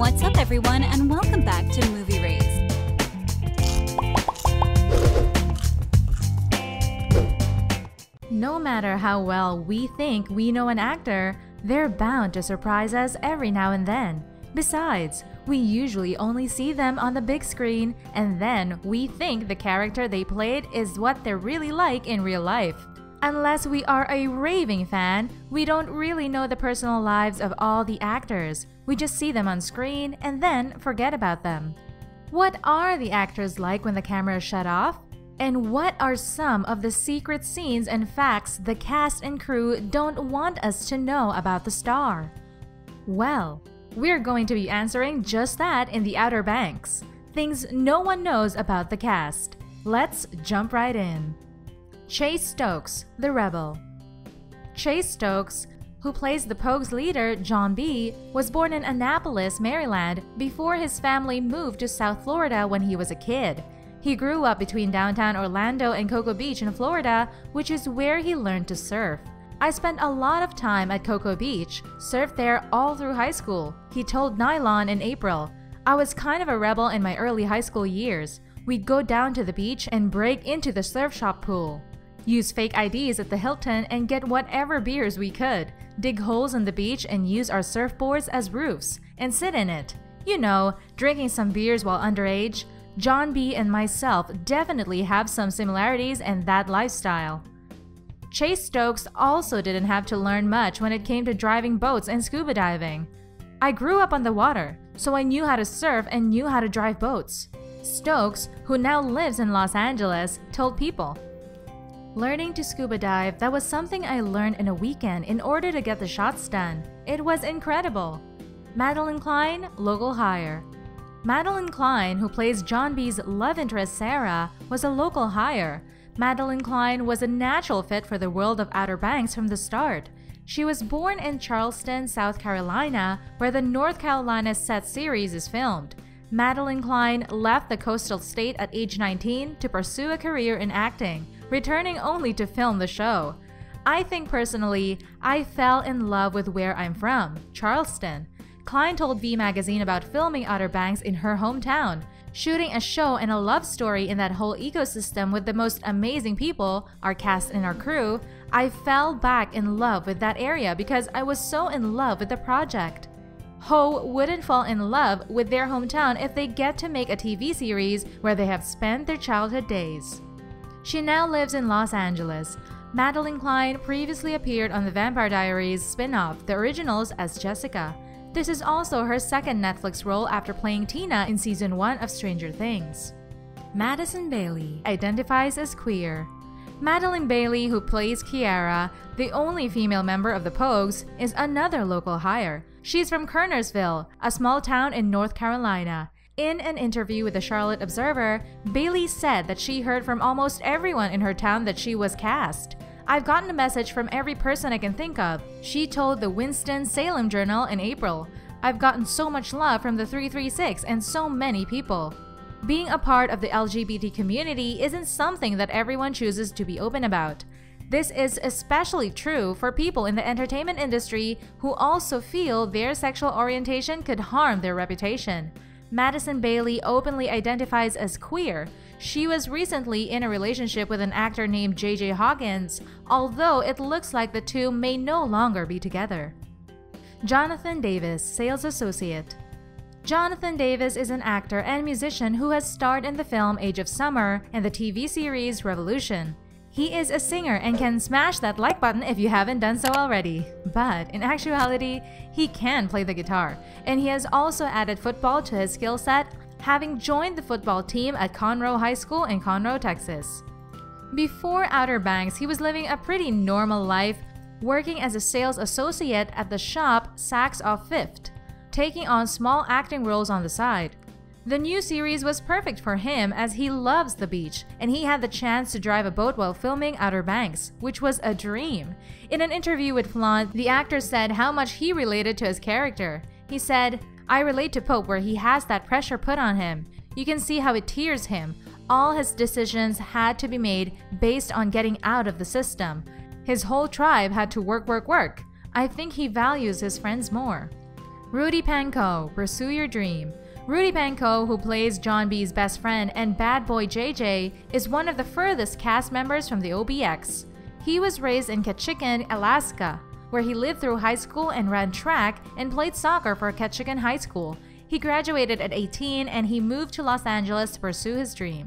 What's up, everyone, and welcome back to Movie Raves. No matter how well we think we know an actor, they're bound to surprise us every now and then. Besides, we usually only see them on the big screen, and then we think the character they played is what they're really like in real life. Unless we are a raving fan, we don't really know the personal lives of all the actors. We just see them on screen and then forget about them. What are the actors like when the camera is shut off? And what are some of the secret scenes and facts the cast and crew don't want us to know about the star? Well, we're going to be answering just that in the Outer Banks, things no one knows about the cast. Let's jump right in. Chase Stokes, the rebel. Chase Stokes, who plays the Pogues leader John B, was born in Annapolis, Maryland, before his family moved to South Florida when he was a kid. He grew up between downtown Orlando and Cocoa Beach in Florida, which is where he learned to surf. I spent a lot of time at Cocoa Beach, surfed there all through high school, he told Nylon in April. I was kind of a rebel in my early high school years. We'd go down to the beach and break into the surf shop pool. Use fake IDs at the Hilton and get whatever beers we could, dig holes in the beach and use our surfboards as roofs, and sit in it. You know, drinking some beers while underage. John B and myself definitely have some similarities in that lifestyle. Chase Stokes also didn't have to learn much when it came to driving boats and scuba diving. I grew up on the water, so I knew how to surf and knew how to drive boats. Stokes, who now lives in Los Angeles, told People. Learning to scuba dive, that was something I learned in a weekend in order to get the shots done. It was incredible. Madelyn Cline, local hire. Madelyn Cline, who plays John B's love interest Sarah, was a local hire. Madelyn Cline was a natural fit for the world of Outer Banks from the start. She was born in Charleston, South Carolina, where the North Carolina set series is filmed. Madelyn Cline left the coastal state at age 19 to pursue a career in acting, returning only to film the show. I think personally, I fell in love with where I'm from, Charleston. Cline told V Magazine about filming Outer Banks in her hometown. Shooting a show and a love story in that whole ecosystem with the most amazing people, our cast and our crew, I fell back in love with that area because I was so in love with the project. Who wouldn't fall in love with their hometown if they get to make a TV series where they have spent their childhood days? She now lives in Los Angeles. Madelyn Cline previously appeared on the Vampire Diaries spin-off, The Originals, as Jessica. This is also her second Netflix role after playing Tina in Season 1 of Stranger Things. Madison Bailey identifies as queer. Madelyn Bailey, who plays Kiara, the only female member of the Pogues, is another local hire. She's from Kernersville, a small town in North Carolina. In an interview with the Charlotte Observer, Bailey said that she heard from almost everyone in her town that she was cast. I've gotten a message from every person I can think of, she told the Winston-Salem Journal in April. I've gotten so much love from the 336 and so many people. Being a part of the LGBT community isn't something that everyone chooses to be open about. This is especially true for people in the entertainment industry who also feel their sexual orientation could harm their reputation. Madison Bailey openly identifies as queer. She was recently in a relationship with an actor named JJ Hoggins, although it looks like the two may no longer be together. Jonathan Davis, sales associate. Jonathan Davis is an actor and musician who has starred in the film Age of Summer and the TV series Revolution. He is a singer and can smash that like button if you haven't done so already. But in actuality, he can play the guitar, and he has also added football to his skill set, having joined the football team at Conroe High School in Conroe, Texas. Before Outer Banks, he was living a pretty normal life, working as a sales associate at the shop Saks of Fifth, taking on small acting roles on the side. The new series was perfect for him as he loves the beach, and he had the chance to drive a boat while filming Outer Banks, which was a dream. In an interview with Flaunt, the actor said how much he related to his character. He said, I relate to Pope where he has that pressure put on him. You can see how it tears him. All his decisions had to be made based on getting out of the system. His whole tribe had to work. I think he values his friends more. Rudy Pankow, Pursue Your Dream. Rudy Pankow, who plays John B's best friend and bad boy JJ, is one of the furthest cast members from the OBX. He was raised in Ketchikan, Alaska, where he lived through high school and ran track and played soccer for Ketchikan High School. He graduated at 18 and he moved to Los Angeles to pursue his dream.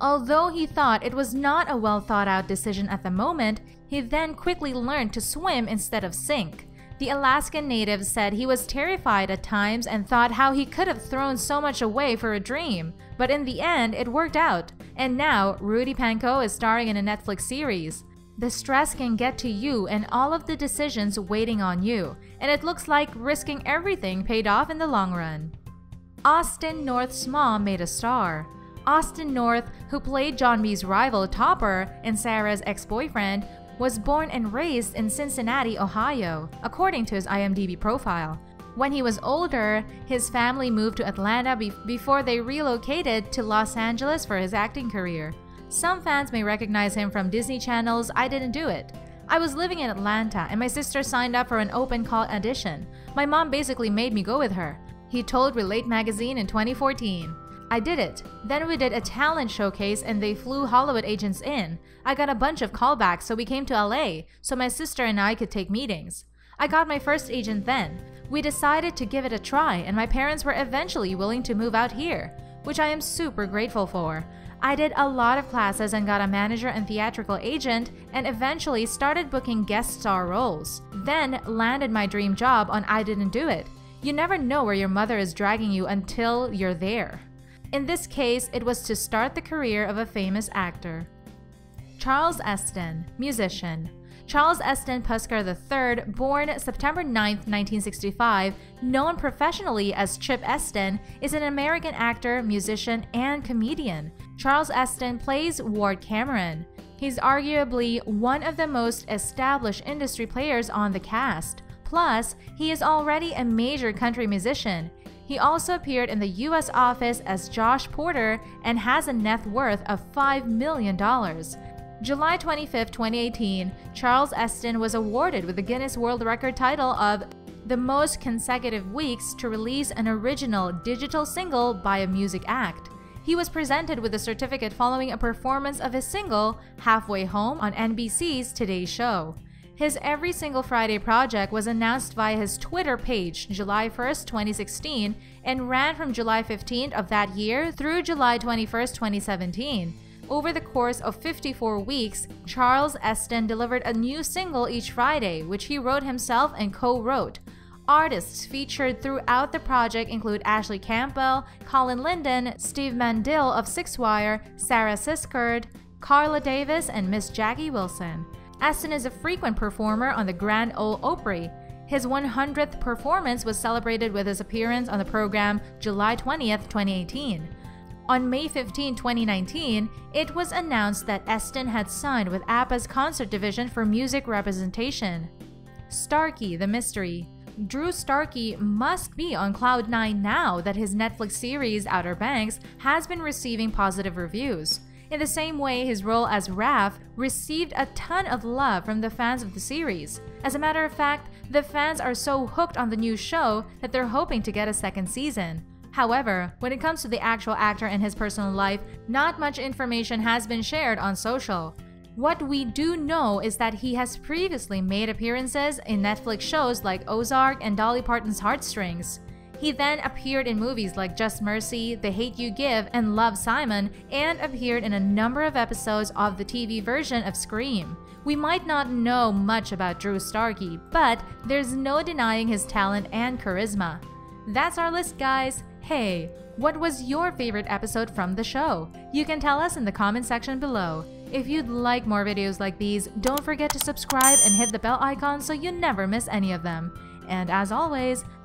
Although he thought it was not a well-thought-out decision at the moment, he then quickly learned to swim instead of sink. The Alaskan native said he was terrified at times and thought how he could have thrown so much away for a dream, but in the end, it worked out. And now, Rudy Pankow is starring in a Netflix series. The stress can get to you and all of the decisions waiting on you, and it looks like risking everything paid off in the long run. Austin North's mom made a star. Austin North, who played John B's rival Topper and Sarah's ex-boyfriend, was born and raised in Cincinnati, Ohio, according to his IMDb profile. When he was older, his family moved to Atlanta before they relocated to Los Angeles for his acting career. Some fans may recognize him from Disney Channel's I Didn't Do It. I was living in Atlanta and my sister signed up for an open call audition. My mom basically made me go with her. He told Relate magazine in 2014. I did it. Then we did a talent showcase and they flew Hollywood agents in. I got a bunch of callbacks, so we came to LA so my sister and I could take meetings. I got my first agent then. We decided to give it a try and my parents were eventually willing to move out here, which I am super grateful for. I did a lot of classes and got a manager and theatrical agent and eventually started booking guest star roles. Then landed my dream job on I Didn't Do It. You never know where your mother is dragging you until you're there. In this case, it was to start the career of a famous actor. Charles Esten, musician. Charles Esten Pusker III, born September 9, 1965, known professionally as Chip Esten, is an American actor, musician, and comedian. Charles Esten plays Ward Cameron. He's arguably one of the most established industry players on the cast. Plus, he is already a major country musician. He also appeared in the U.S. Office as Josh Porter and has a net worth of $5 million. July 25, 2018, Charles Esten was awarded with the Guinness World Record title of the most consecutive weeks to release an original digital single by a music act. He was presented with a certificate following a performance of his single, Halfway Home, on NBC's Today Show. His Every Single Friday project was announced via his Twitter page July 1, 2016 and ran from July 15 of that year through July 21, 2017. Over the course of 54 weeks, Charles Esten delivered a new single each Friday, which he wrote himself and co-wrote. Artists featured throughout the project include Ashley Campbell, Colin Linden, Steve Mandel of Six Wire, Sarah Siskard, Carla Davis, and Miss Jackie Wilson. Esten is a frequent performer on the Grand Ole Opry. His 100th performance was celebrated with his appearance on the program July 20, 2018. On May 15, 2019, it was announced that Esten had signed with APA's Concert Division for music representation. Starkey, the mystery. Drew Starkey must be on cloud nine now that his Netflix series Outer Banks has been receiving positive reviews. In the same way, his role as Raph received a ton of love from the fans of the series. As a matter of fact, the fans are so hooked on the new show that they're hoping to get a second season. However, when it comes to the actual actor and his personal life, not much information has been shared on social. What we do know is that he has previously made appearances in Netflix shows like Ozark and Dolly Parton's Heartstrings. He then appeared in movies like Just Mercy, The Hate U Give, and Love, Simon, and appeared in a number of episodes of the TV version of Scream. We might not know much about Drew Starkey, but there's no denying his talent and charisma. That's our list, guys. Hey, what was your favorite episode from the show? You can tell us in the comment section below. If you'd like more videos like these, don't forget to subscribe and hit the bell icon so you never miss any of them. And as always,